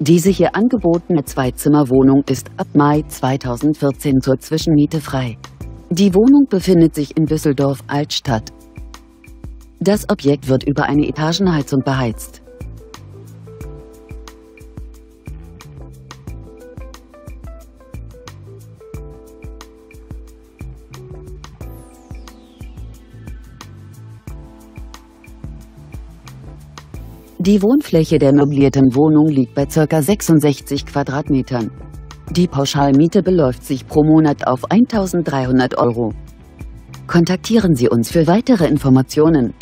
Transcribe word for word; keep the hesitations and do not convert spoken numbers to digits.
Diese hier angebotene Zwei-Zimmer-Wohnung ist ab Mai zweitausendvierzehn zur Zwischenmiete frei. Die Wohnung befindet sich in Düsseldorf Altstadt. Das Objekt wird über eine Etagenheizung beheizt. Die Wohnfläche der möblierten Wohnung liegt bei ca. sechsundsechzig Quadratmetern. Die Pauschalmiete beläuft sich pro Monat auf eintausenddreihundert Euro. Kontaktieren Sie uns für weitere Informationen.